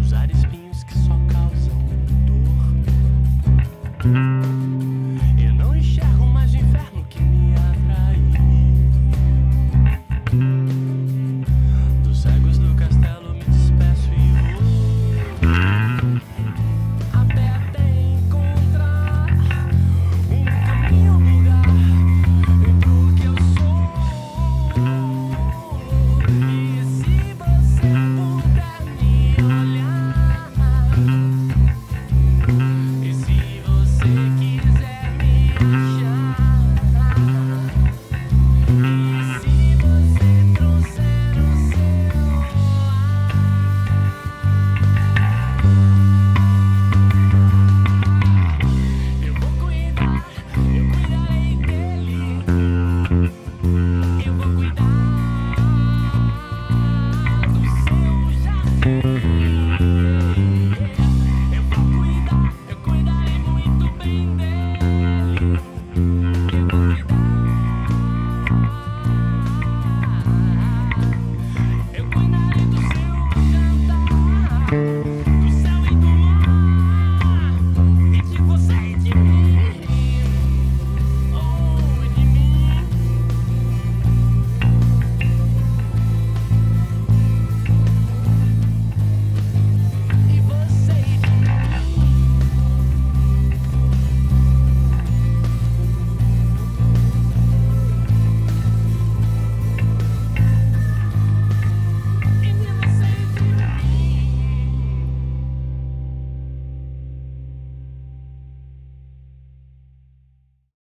Usar espinhos que só causam dor.